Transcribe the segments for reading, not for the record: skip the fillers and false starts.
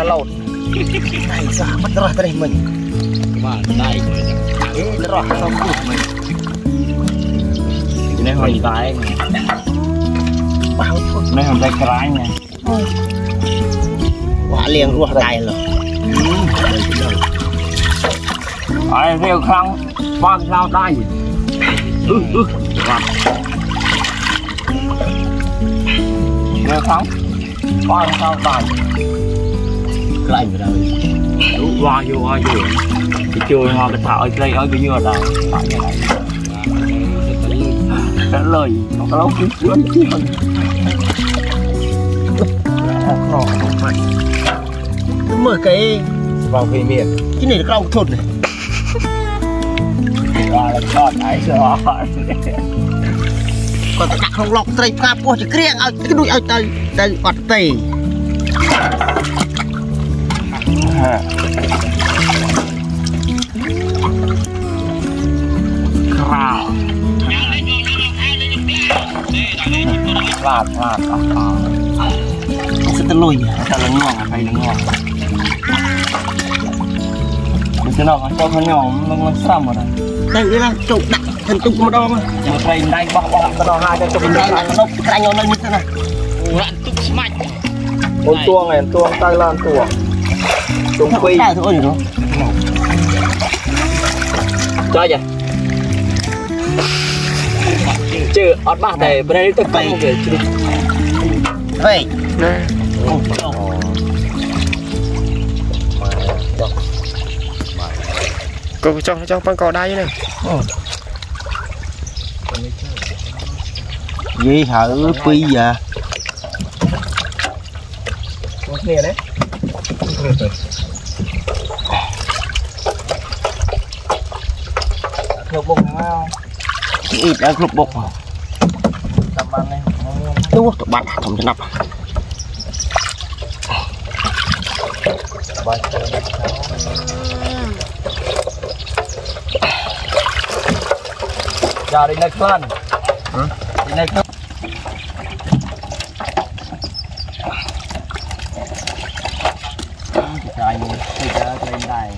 Laut naik sahabat terah terih men kemana naik terah sambut men ini hoi baik ini hoi kerangnya wah liang ruah rai loh ayo dia kerang bang sao tay dia kerang bang sao tay lại rồi đúng qua vô cái chui hoa cái thảo cây ở cái dừa này trả lời nó có lâu kiếm kiếm chứ mình mở cái vào về miền cái này nó không thụt này còn ấy rồi còn chặt không lọc tay pha po chỉ kêu ăn cái đuôi ăn tay tay bật tay Khao Lạt Nó sẽ tên lùi Nó là ngon, phải là ngon Mình sẽ nọc, cho con nhỏ nó xăm rồi Đây, đây là chỗ đặt thần tung một đo mà Chẳng phải đây bỏ cái đo hai cho mình đánh nó nốc Cái anh nó lên như thế này Lạn tung mạnh Ôn tuông này, tuông, tay là tuông Tùng quy Sao thôi rồi đó Cho vậy Chứ ọt bác này bên đây tôi quay kìa chứ Vậy Cô cho con cò đây nè Vậy thử quy giờ Cô kia đấy Lục bụng này không? Ít đã lục bụng rồi Tập bạn này Đúng rồi, tập bạn không thể nập Tập bạn chơi dari Neklan. Di Neklan. Kita ini kita terendai.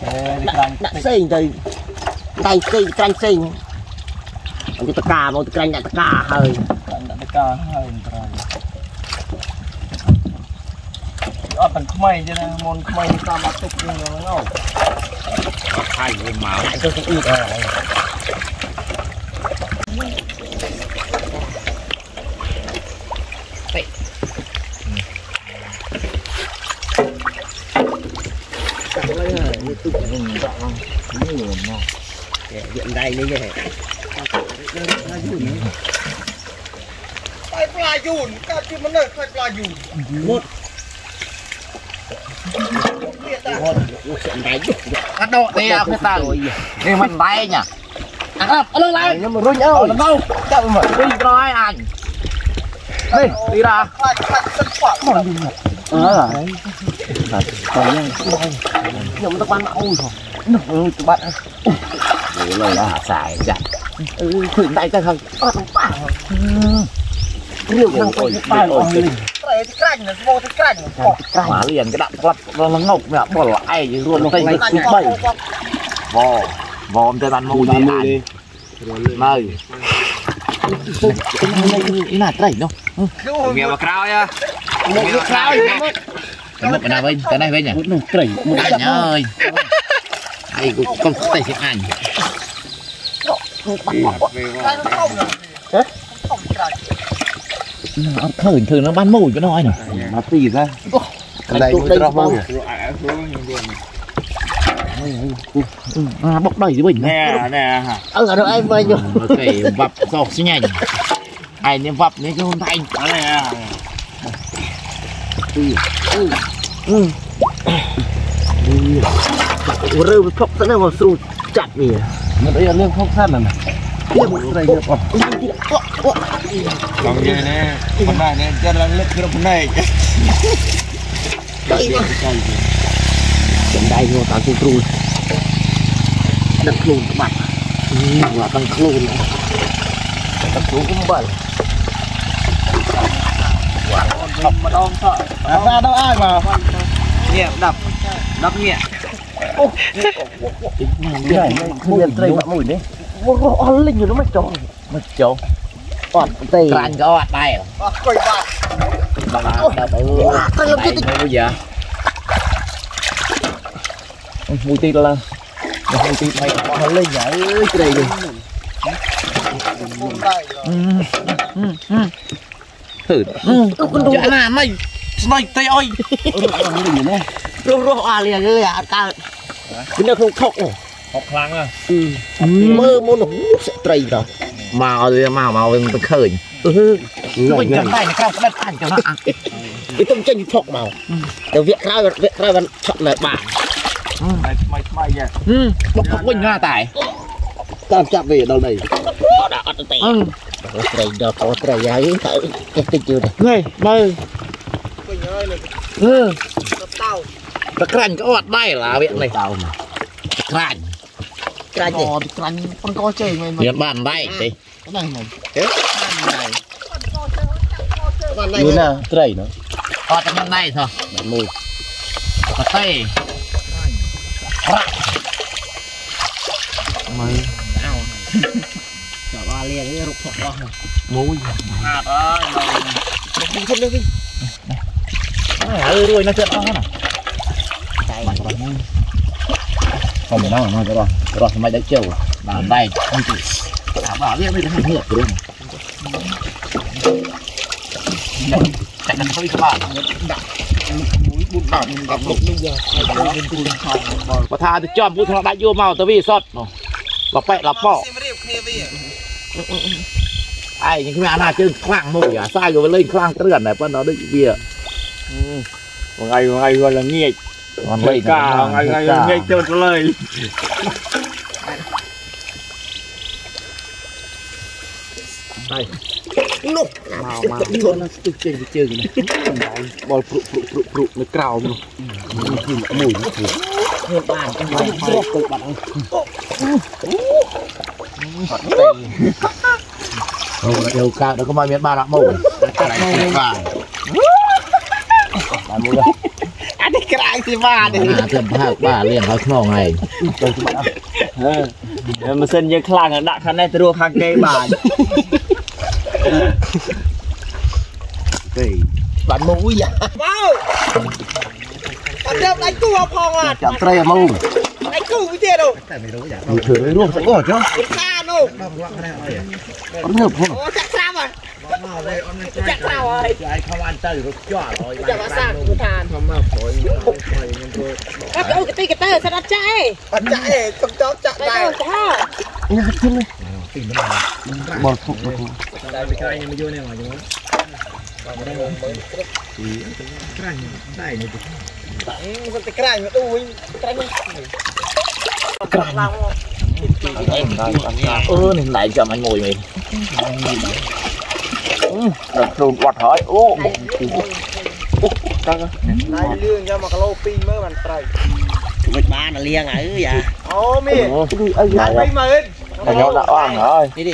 Terendai. Terendai terendai. Anti teka mau terendai tak teka hari. Tak teka hari terendai. Oh pan kemai je lah, mon kemai ni tak masuk ni orang. ใช่หมาไอ้ตัวอีกอะไรไปอะไรเนี่ยนี่ตุ๊กตาหมีบ้างนี่หมีบ้างแกเดือดได้นี่แกไปปลาหยุ่นก็คือมันเลิกไปปลาหยุ่นหมดกระโดดเนี่ยพี่ตานี่มันไรเนี่ยเอาเลยนี่มันรุ่นเอ้าเอ้าเจ้ามันรุ่นร้อยอันนี่ตีราเออตอนนี้ยังไม่ต้องปั้นเอาหรอกจะปั้นเลยนะสายจัดขึ้นได้จังครับต้องปั้นเรื่องทางไปปั้นเลยกระดิ่งโบติกระดิ่งหมาเลี้ยงกระดับกลับเราละงกเนี่ยบ่หล่อไอ้รวมลงไปในคุกใบบอบอมจะดันมูดีเลยไม่หน้าไตรเนาะเมียมาคราวย่ะเมียมาคราวย่ะกันมาได้เว้ยกันได้เว้ยเนี่ยไตรมุดไอ้เนยไอ้กูต้องไตรเสียงอันเอ๊ะเอาเถินเถินแล้วบ้านมูดก็น้อยหน่อยมาตีซะอะไรตัวเต็มบ้านบอกได้สิบ่แน่แน่ฮะเออเดี๋ยวไอ้ไปอยู่ไอ้วับซอกสิไงไอ้เนี่ยวับเนี่ยคนไทยอะไรอ่ะเรื่องพวกท่านเนี่ยมันสู้จัดนี่มันอะไรเรื่องพวกท่านน่ะเรื่องอะไรเยอะป่ะลองยืนเนี่ยคนได้เนี่ยจะรันเล็กคือคนได้คนได้โง่ตามครูนักครูบัตรหัวตั้งครูนะตั้งครูก็บัตรมาลองเถอะมาต้องอ้ายมาเนี่ยดับเนี่ยโอ้ยใหญ่เลยเรียนเตยแบบมุ่ยนี่ว่าอ่อนเลยอยู่แล้วไม่จองอ่อนเตยกลางก็อ่อนได้เหรอก็อีกบ้างแต่เราไม่รู้เยอะมุ่ยตีละมุ่ยตีไม่อ่อนเลยใหญ่เตยดิถือจะน่าไม่ไล่เตยอ้อยรู้อะไรเลยอ่ะตาเป็นเรื่องของเขาออกครั้งอ่ะเมื่อมันสตรีต่อมาเลยมาเป็นตะเคียนมันจะได้ในคราวนั้นอันจะน่าไอ้ต้มเจนชกเมาแต่เวียกคราวมันชกเลยบ้าไม่แย่มันตกวิ่งหน้าตายตามจับวีดอะไรด่าอัดตีสตรีดอกสตรีใหญ่ติดอยู่เลยเฮ้ยมาตะกรันก็อดได้หรอเวียกในเตากระดิ่งปังกอเจงเลยเดือดบ้านได้สิบ้านไหนนี่นะไตรเนาะอดบ้านได้เหรอบ้านมูกระเตยไม่เอาจับวาเลียนนี่รุกถกบ้างมูขาดเลยลงทุนขึ้นเลยพี่รวยนะเจ้าบ้านน่ะใจkhông phải đâu mà rồi mày đã chiều làm đây không chịu làm bảo biết bây giờ không được luôn chạy nhanh thôi các bạn bút bảo mình gặp lục bây giờ và tha thì cho bút thằng đại vô màu tới vì sót lọc bẹ lọc bỏ ai những cái mẹ nào chứ khoang mồi à sai rồi lên khoang tới gần này con nó định bia ngày gọi là nghe ngày cả ngày nghe chơi lời đây nục màu nó chơi này bò phụ nó cào luôn mùi nó bẩn Điều cao, đừng có mai miếng ba lạng màu. Anh đi cãi thì ba đi. Ba liền vào cái màu này. Mà xin như khăn là đạn khăn này tôi đua khăn cây bàn. Bạn mũi dạ. Đánh cua vào phòng à. Chạm trây màu. Đánh cua cái gì đâu. Thử đấy luôn, sẽ bỏ chứ. Xa đâu. Ấn hợp không? Ồ, chắc sao rồi. Chắc sao rồi. Chạy không ăn tờ rồi, chó rồi. Chạy vào xa, cứ thàn. Ất ôi, cái tờ, sao nó chạy. Ất chạy, không chó chạy vào. Nhạc thêm đi. Bỏ phục rồi. Tại vì cái anh em vô này mà chúng ta. Mình sẽ cãi với tôi. Cãi với tôi. Nên lại cho anh ngồi mình. Đặt trùn quạt hỏi. Này lương cho mà cái lô pin mới bằng trời. Mình ba là liêng à ư dạ. Ô mi. Anh pin mà in. Này nó đã oan rồi. Đi đi.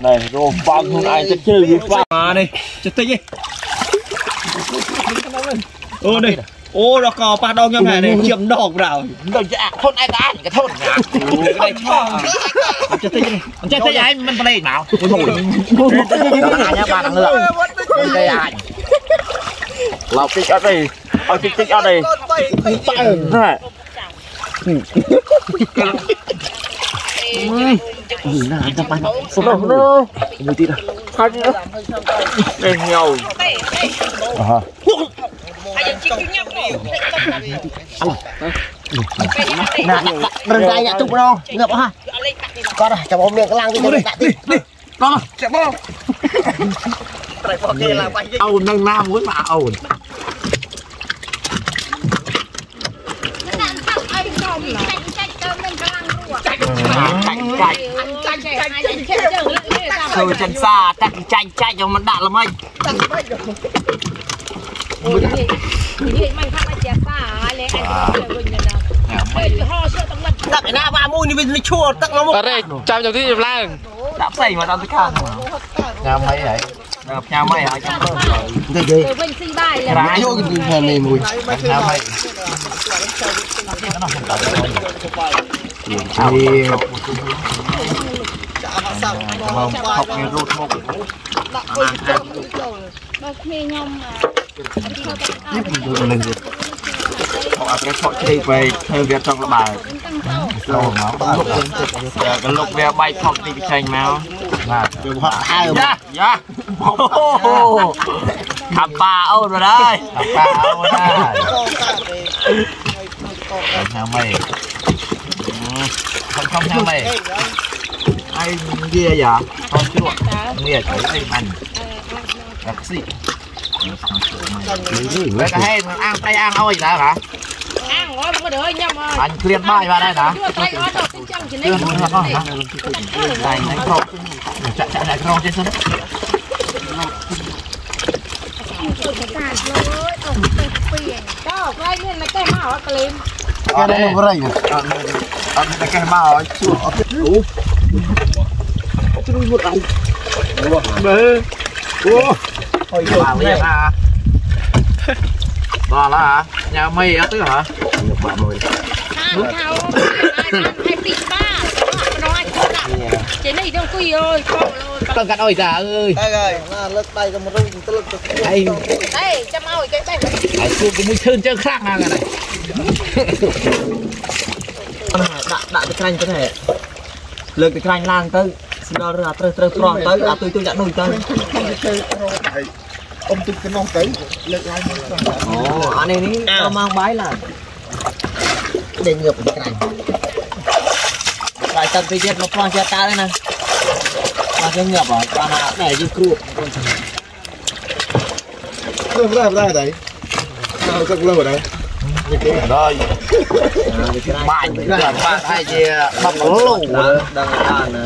Này rô băng không ai chết chứ. Mà đi. Chết tích đi. Ô đi. Ô nó có ba đông nhau này này chiếm độc rồi. Đừng chứ ạ, thôn ai ta, cái thôn này. Đây cho. Chết thế vậy mình play nào. Ôi trời. Nó lại nha bạn nữa. Đây ai. Lọc cái ở đây. Ở cái ở đây. Này. Ôi. Nó ăn cho bạn. Xong rồi. Đi đi. Thôi nữa. Đây nhiều. Ờ. Nằm đây nhá tụi nó ngập ha. Con à, chào ông miệng cái lang đi đặt đi. Con chạy bom. Chạy bom kia là bay. Âu nâng nam muốn mà ồn. Nó làm sao ai không là. Chạy cơm lên cái lang luôn. Chạy chạy chạy xa, ta chạy chạy cho mình đạn làm anh. Ôi đi, mày khác là chè pha lấy anh chơi luôn nha. Ho sữa tông lật. Đặt cái na ba môi đi mình chua tắc nó một. Ở đây chạm trong tí nhập lang. Đã xảy mà đang cái can. Nhà mày vậy. Nhà mày hả trong đó. Đây đi. Vinh xin bài là. Rái vô cái phần này mùi. Nhà mày. Chiều. Đã vào xong. Học nghề rút một. Đặt cái chồng rồi. Bắt mê nhau mà. Nhấp một lần rồi. Họ ăn cái sợi dây về thơm việt trong là bài. Lâu máu. Cái lúc về bay thọc thì cái chanh máu. Dạ, dạ. Thảm bà ôn rồi đây. Thảm bà ôn rồi đây. Nhà mày. Không nhà mày. Ai ghê vậy? Con chua. Nghe thấy anh ăn. Đặc sĩ. Vậy cái hay thằng ăn tay ăn ôi đã hả? Ăn ngồi không có được nhầm ơi. Anh khuyên bài vào đây hả? Khuyên luôn hả con hả? Này này không. Chạy chạy lại con trên sân. Đó, cái này là cái màu á cái lim. Cái này nó vậy. Ăn cái màu ấy chua. Ủa. Chui một anh. Ủa. Ôi bà vậy hả? Bà là hả? Nhà mày á tứ hả? Được bà rồi. Không, không. Hay bị ba. Nó ai khốn ạ. Chế này đâu quý ơi. Con cắt ôi giả ơi. Đây rồi. Lớt tay cho một rung. Tôi lực được. Đây, chăm ôi cái tay. Ai xuống cái mũi sơn chân khác nào này. Đã cái canh cái này. Lực cái canh lang tới. Xin đo ra trơ tròn tới. À tôi đã nuôi tới. Ông tụt cái nón tới lực ai ồ anh này ní tao mang bái là để ngược cái này lại tận tiết nó phong cho ta đây nè mà cái ngược ở ba nào này như cua ra đấy sao rất lâu ở đây đây bạn bạn hay gì bắp lù đang ăn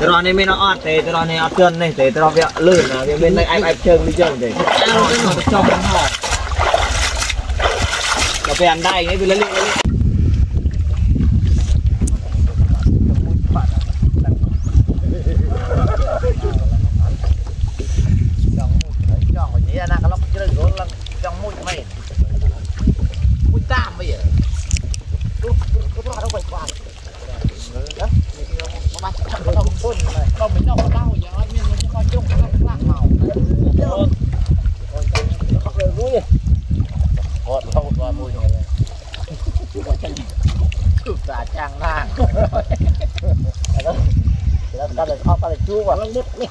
rồi này mình nó ăn thì rồi này ăn chân này thì rồi việc lười là bên này anh chân đi chân thì cho con hỏi cà phê ăn đây ấy vì lấy คนเลยเราไม่ต้องมาเล่าเยอะนี่มันจะคอยจุกกันข้างล่างเมาเขาเลยรู้เลยกอดเขากอดมวยยังไงจุกตาจางล่างแล้วก็เลยเขาก็เลยจุกว่ะลึกนี่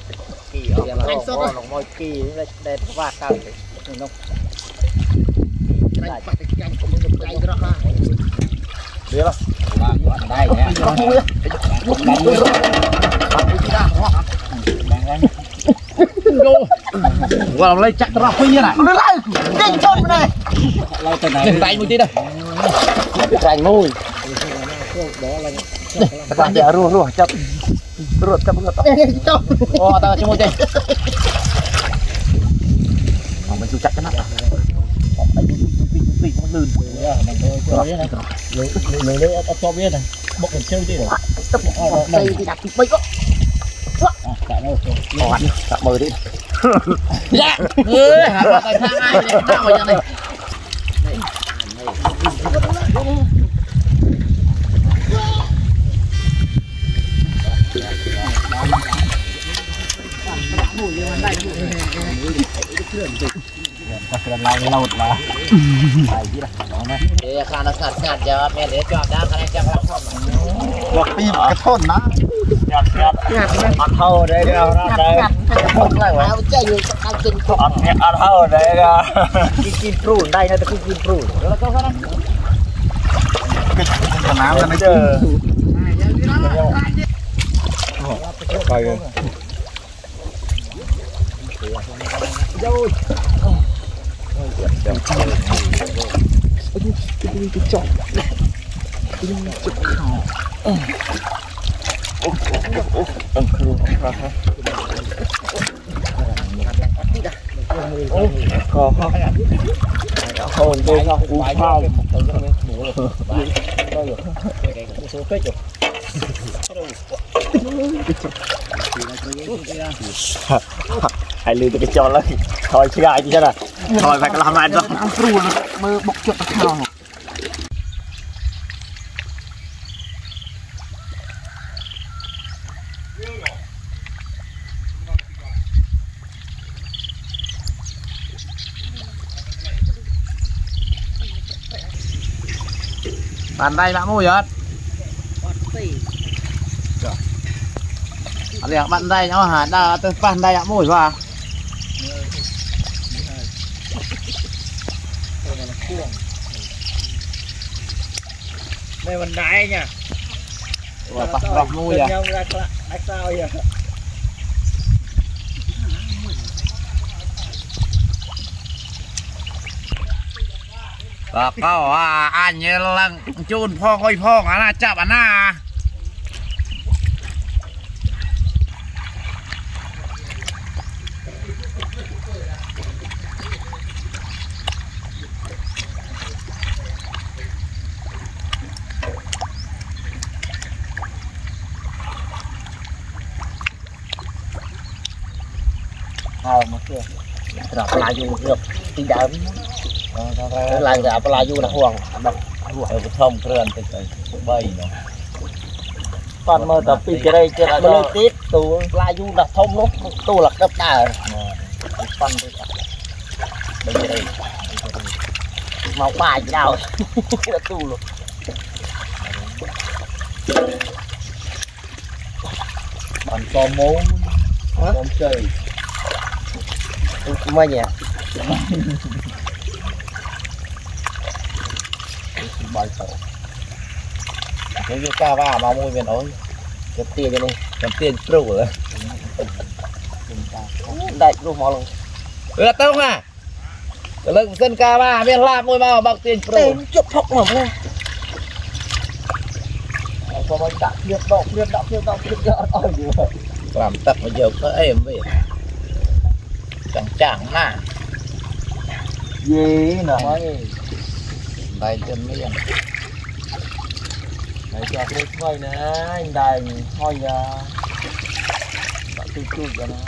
กี่ออกมาก็ลงมวยกี่นี่ได้เพราะว่าการน้องเดี๋ยวมาได้แน่มาคุยมาคุยที่ด้านหัวดูว่าเราไล่จักรราคุยยังไงไม่ไล่เก่งชนไปเลยไล่ไปไหนไล่มุดที่ได้ไล่มุ้ยไปกันเดี๋ยวรัวจับมือต่อจับโอ้ตาชิมุจิเอาไปดูจักรกันนะตีมันลื่นเลยมันเลยเลยเอาตัวเบี้ยนะบอกเห็นเชื่อดิต้องบอกไปดักไปก็จับมือจับมือดิยักเฮ้ยหาปลาใส่ข้างไอ้เนี่ยน่าหัวยังไงก็เกินไล่เราหมดละไล่ที่ละน้องนะเดี๋ยวการนักสัตว์สัตว์จะแม่เดี๋ยวจอดได้คะแนนจะรับท่อนหลอกตีกระท่อนนะหยาดอัดเท่าได้เดียวนะได้ผมไล่ไว้เอาใจอยู่การกินของอัดเท่าได้ก็กินปลูดได้นะแต่กินปลูดแล้วก็นะกินสนามกันไม่เจอไปเลยโย่จับขาโอ้อันครูครับโอ้ขอเขาเดินเขาอุ้มข้าวไอ้ลืมจะไปจอดแล้วถอยเชื่อไอ้ที่นั่นถอยไปก็ทำอะไรต้องอังครูนะมือบกจดตะข่าวปันได้ละมูยอดเรียกปันได้เนาะหาดาเติมปันได้ละมูยว่าไม่วันได้เนี่ยว่าปักหลอกมูยอ่ะไอ้เต้าอ่ะก็ว่าอันนี้ลังจูนพ่อค่อยพ่ออันน่าจับอันน่าเอามาเพื่อตราปลาอยู่เรียบตีดำหลังจากปลาอยู่นะห่วงแบบห่วงเอาไปท่อมเคลื่อนไปใส่ใบเนาะตอนเมื่อแต่ปีจะได้เจอมาเลยติดตัวปลาอยู่นะท่อมลุกตัวหลักกับตาฟันไปก่อนไม่ได้มาป่าเจ้าตู้ลุกมันตอมโม้ตอมเจยไม่เนี่ยบอยโต้นี่ยูก้าว่ามามุ้ยเป็นโอ้ยจะเตี้ยยังไงจะเตี้ยปลุกเลยได้ปลุกหมอลงเออต้องอ่ะเลิกเส้นก้าว่าเป็นลาบมุ้ยมาบอกเตี้ยปลุกเตี้ยจุกพกหมดเลยพอมันตักเยอะอ้อยอยู่ความตักมันเยอะก็เอ็มไปจังๆหน้าเย้หน่อยได้จนไม่ยังไหนจะเล็กน้อยนะได้ห้อยยาตัดตู้ๆกันนะ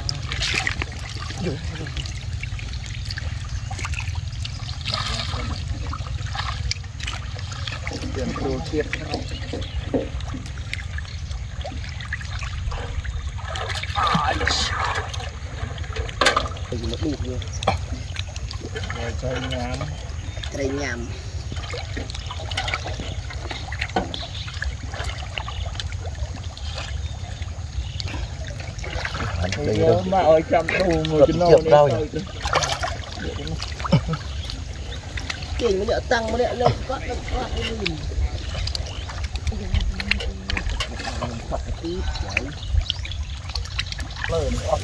เปลี่ยนโปรเทียบ gì nó đục vô rồi chơi nhám chơi nhám má ơi trăm đu ngồi trên nồi đâu vậy tiền mới đỡ tăng mới đỡ lên có gì phát tí vậy lên ok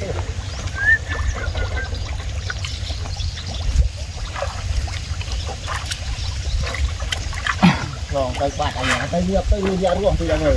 còn tay quạt ở nhà tay nhựa tay nhựa đúng không thì là người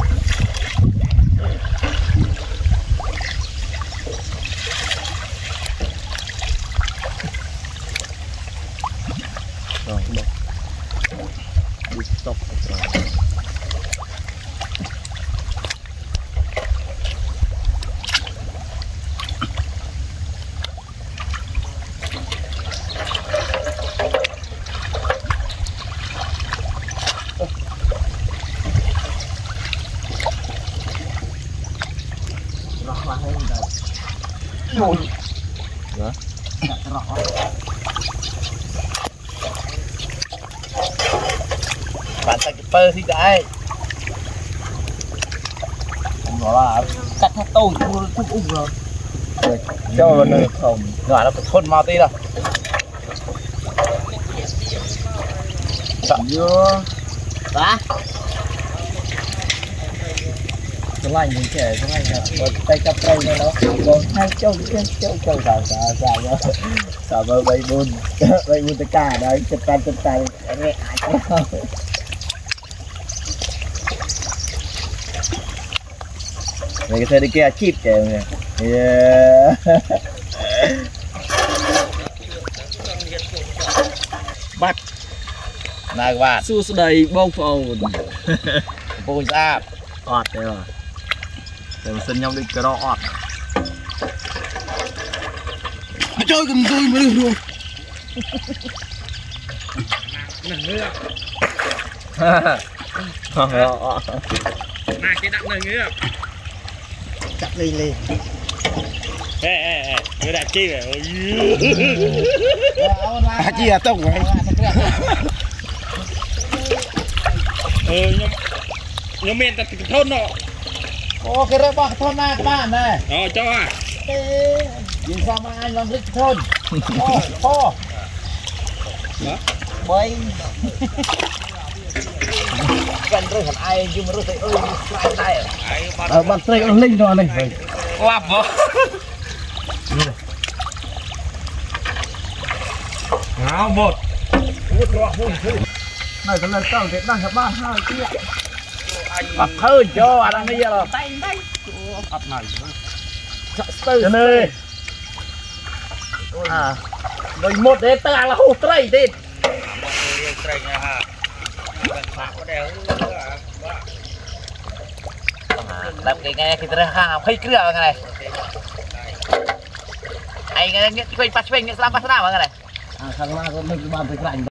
thì đấy nó là cắt hết tôi cũng ung rồi cho vào nồi không gọi là phun màu tí đâu chậm vô á cái lạnh mình trẻ cái lạnh rồi tay cặp tay này nó còn hai châu cả rồi cả vào bay bun tất cả đấy chặt tan cái ai cũng này cái thời kia chít kìa mọi người, bắt, nạc bát, su đầy bông phồng, bôi da, ọt đây rồi, để xin nhau đi cái đó ọt, chơi cầm dây mới được luôn, nạc cái nặng này nữa. Cắt đi liền. Ê, đặt chi vậy? Đặt chi à tông vậy? Nhóm men đặt thôn nọ. Ô cái rác thôn na ba này. Rồi cho à. Nhìn sao mà anh làm rác thôn? Ô. Bơi. Cần rồi còn ai nhưng mà rồi thấy ơi sai tay ở bàn tay con linh rồi này lạp vợ nào một này còn lần sau thì đang gặp ba hai kia bật hơi cho bà đang bây giờ là tay tay bật này từ nơi à rồi một đến ta là hụt tay đi làm cái nghe thì ra hàng hay kia cái này anh nghe quay phát quay nghe làm phát nào cái này hàng là mình làm việc lạnh